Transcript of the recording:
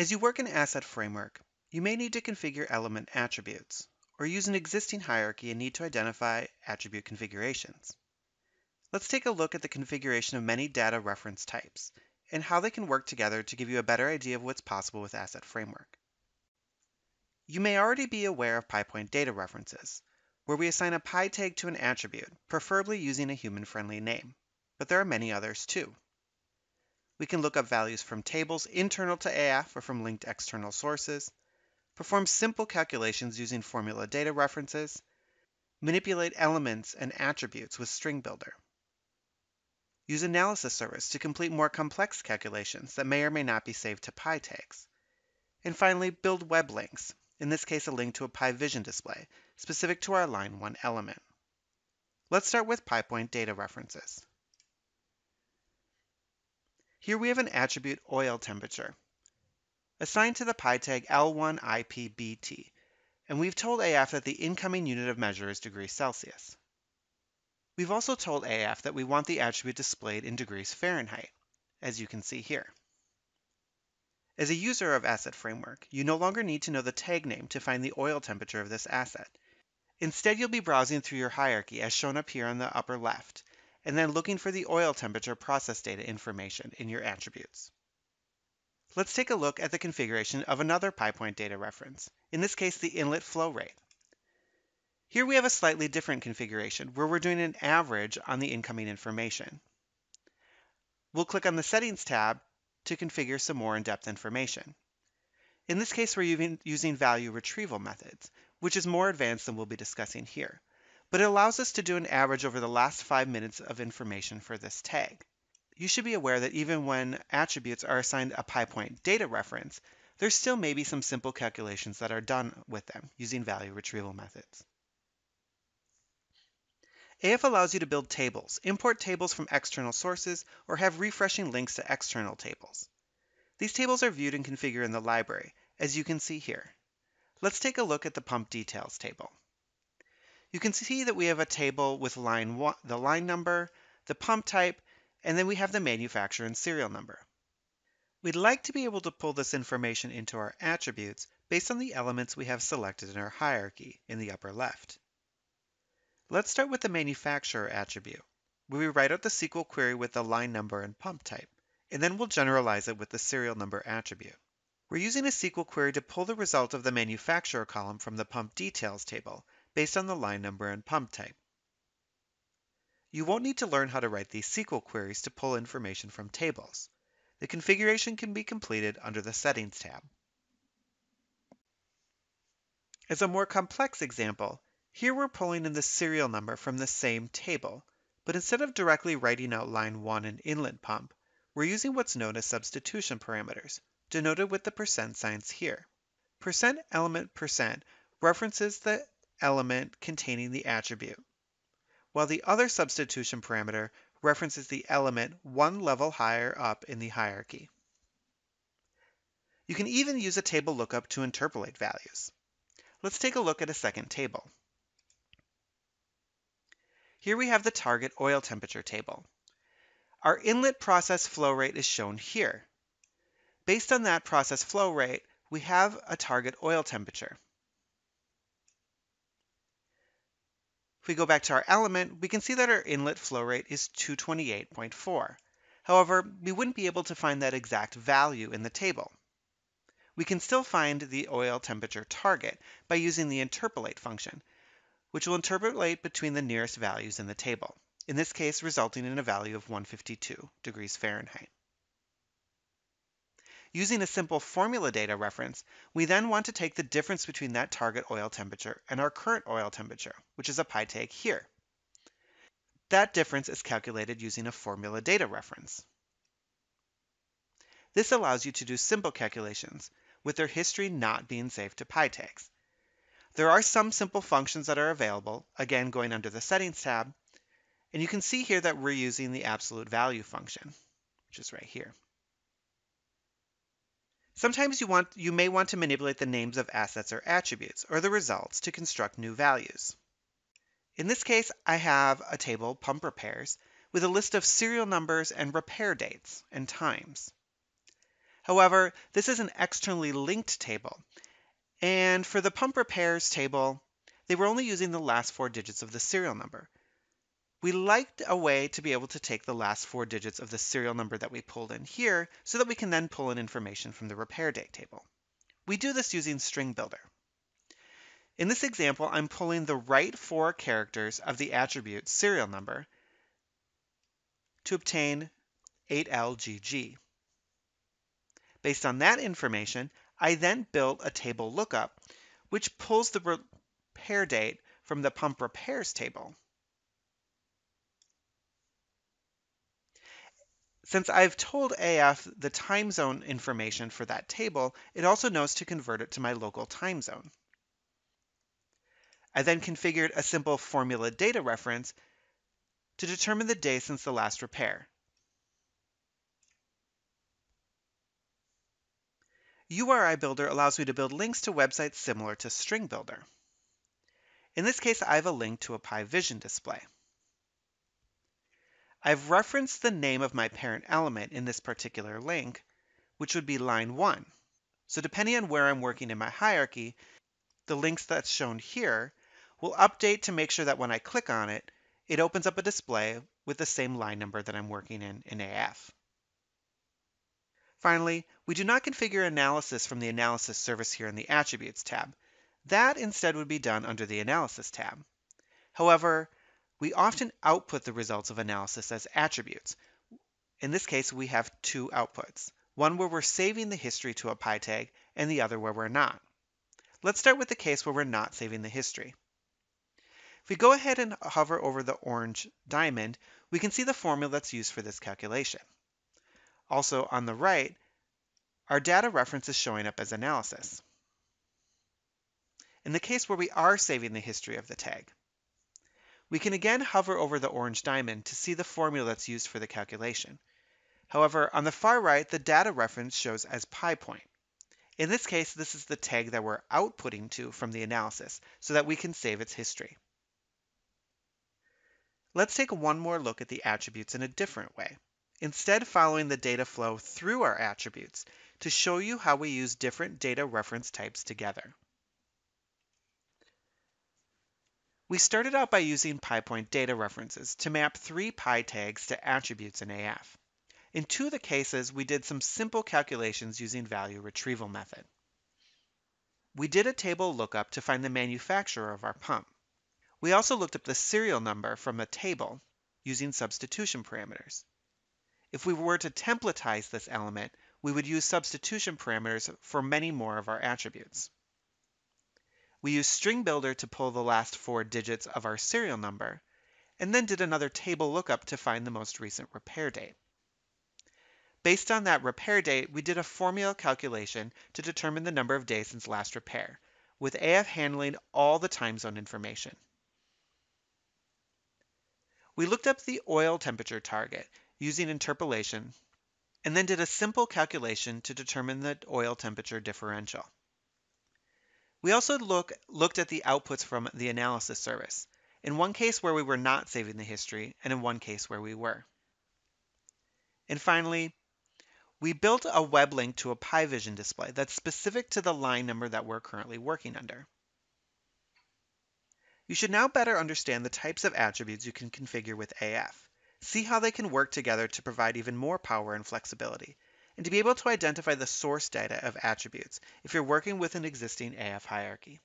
As you work in Asset Framework, you may need to configure element attributes, or use an existing hierarchy and need to identify attribute configurations. Let's take a look at the configuration of many data reference types, and how they can work together to give you a better idea of what's possible with Asset Framework. You may already be aware of PI Point data references, where we assign a PI tag to an attribute, preferably using a human-friendly name, but there are many others too. We can look up values from tables internal to AF or from linked external sources, perform simple calculations using Formula data references, manipulate elements and attributes with String Builder, use Analysis Service to complete more complex calculations that may or may not be saved to PI tags, and finally build web links, in this case a link to a PI Vision display specific to our Line 1 element. Let's start with PI Point data references. Here we have an attribute oil temperature assigned to the PI tag L1IPBT, and we've told AF that the incoming unit of measure is degrees Celsius. We've also told AF that we want the attribute displayed in degrees Fahrenheit, as you can see here. As a user of Asset Framework, you no longer need to know the tag name to find the oil temperature of this asset. Instead, you'll be browsing through your hierarchy as shown up here on the upper left, and then looking for the oil temperature process data information in your attributes. Let's take a look at the configuration of another PI Point data reference, in this case the inlet flow rate. Here we have a slightly different configuration where we're doing an average on the incoming information. We'll click on the Settings tab to configure some more in-depth information. In this case, we're using value retrieval methods, which is more advanced than we'll be discussing here, but it allows us to do an average over the last 5 minutes of information for this tag. You should be aware that even when attributes are assigned a PI Point data reference, there still may be some simple calculations that are done with them using value retrieval methods. AF allows you to build tables, import tables from external sources, or have refreshing links to external tables. These tables are viewed and configured in the library, as you can see here. Let's take a look at the pump details table. You can see that we have a table with the line number, the pump type, and then we have the manufacturer and serial number. We'd like to be able to pull this information into our attributes based on the elements we have selected in our hierarchy in the upper left. Let's start with the manufacturer attribute, where we write out the SQL query with the line number and pump type, and then we'll generalize it with the serial number attribute. We're using a SQL query to pull the result of the manufacturer column from the pump details table, based on the line number and pump type. You won't need to learn how to write these SQL queries to pull information from tables. The configuration can be completed under the Settings tab. As a more complex example, here we're pulling in the serial number from the same table, but instead of directly writing out line 1 and inlet pump, we're using what's known as substitution parameters, denoted with the percent signs here. Percent element percent references the element containing the attribute, while the other substitution parameter references the element one level higher up in the hierarchy. You can even use a table lookup to interpolate values. Let's take a look at a second table. Here we have the target oil temperature table. Our inlet process flow rate is shown here. Based on that process flow rate, we have a target oil temperature. If we go back to our element, we can see that our inlet flow rate is 228.4. However, we wouldn't be able to find that exact value in the table. We can still find the oil temperature target by using the interpolate function, which will interpolate between the nearest values in the table, in this case resulting in a value of 152 degrees Fahrenheit. Using a simple formula data reference, we then want to take the difference between that target oil temperature and our current oil temperature, which is a PI tag here. That difference is calculated using a formula data reference. This allows you to do simple calculations, with their history not being saved to PI tags. There are some simple functions that are available, again going under the Settings tab, and you can see here that we're using the absolute value function, which is right here. Sometimes you may want to manipulate the names of assets or attributes, or the results, to construct new values. In this case, I have a table, Pump Repairs, with a list of serial numbers and repair dates and times. However, this is an externally linked table. And for the pump repairs table, they were only using the last four digits of the serial number. We liked a way to be able to take the last four digits of the serial number that we pulled in here so that we can then pull in information from the repair date table. We do this using String Builder. In this example, I'm pulling the right four characters of the attribute serial number to obtain 8LGG. Based on that information, I then built a table lookup, which pulls the repair date from the pump repairs table. Since I've told AF the time zone information for that table, it also knows to convert it to my local time zone. I then configured a simple formula data reference to determine the day since the last repair. URI Builder allows me to build links to websites similar to String Builder. In this case, I have a link to a PI Vision display. I've referenced the name of my parent element in this particular link, which would be line 1. So depending on where I'm working in my hierarchy, the links that's shown here will update to make sure that when I click on it, it opens up a display with the same line number that I'm working in AF. Finally, we do not configure analysis from the Analysis Service here in the Attributes tab. That instead would be done under the Analysis tab. However, we often output the results of analysis as attributes. In this case, we have two outputs, one where we're saving the history to a PI tag and the other where we're not. Let's start with the case where we're not saving the history. If we go ahead and hover over the orange diamond, we can see the formula that's used for this calculation. Also on the right, our data reference is showing up as analysis. In the case where we are saving the history of the tag, we can again hover over the orange diamond to see the formula that's used for the calculation. However, on the far right, the data reference shows as PI Point. In this case, this is the tag that we're outputting to from the analysis so that we can save its history. Let's take one more look at the attributes in a different way, instead following the data flow through our attributes to show you how we use different data reference types together. We started out by using PI Point data references to map three PI tags to attributes in AF. In two of the cases, we did some simple calculations using value retrieval method. We did a table lookup to find the manufacturer of our pump. We also looked up the serial number from a table using substitution parameters. If we were to templatize this element, we would use substitution parameters for many more of our attributes. We used String Builder to pull the last four digits of our serial number, and then did another table lookup to find the most recent repair date. Based on that repair date, we did a formula calculation to determine the number of days since last repair, with AF handling all the time zone information. We looked up the oil temperature target using interpolation, and then did a simple calculation to determine the oil temperature differential. We also looked at the outputs from the Analysis Service, in one case where we were not saving the history, and in one case where we were. And finally, we built a web link to a PI Vision display that's specific to the line number that we're currently working under. You should now better understand the types of attributes you can configure with AF. See how they can work together to provide even more power and flexibility, and to be able to identify the source data of attributes if you're working with an existing AF hierarchy.